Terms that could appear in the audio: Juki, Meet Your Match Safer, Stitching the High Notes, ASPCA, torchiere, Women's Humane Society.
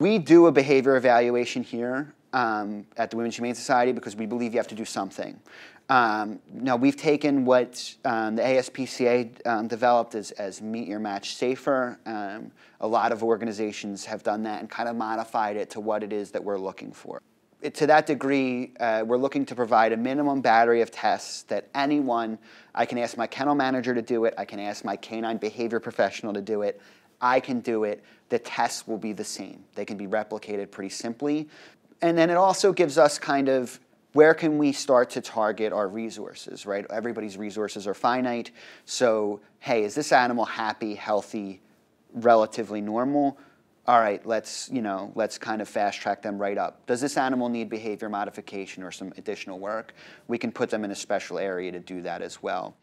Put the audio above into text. We do a behavior evaluation here at the Women's Humane Society because we believe you have to do something. Now, we've taken what the ASPCA developed as Meet Your Match Safer. A lot of organizations have done that and kind of modified it to what it is that we're looking for. To that degree, we're looking to provide a minimum battery of tests that anyone, I can ask my kennel manager to do it, I can ask my canine behavior professional to do it, I can do it, the tests will be the same. They can be replicated pretty simply. And then it also gives us kind of where can we start to target our resources, right? Everybody's resources are finite, so hey, is this animal happy, healthy, relatively normal? All right, let's kind of fast track them right up. Does this animal need behavior modification or some additional work? We can put them in a special area to do that as well.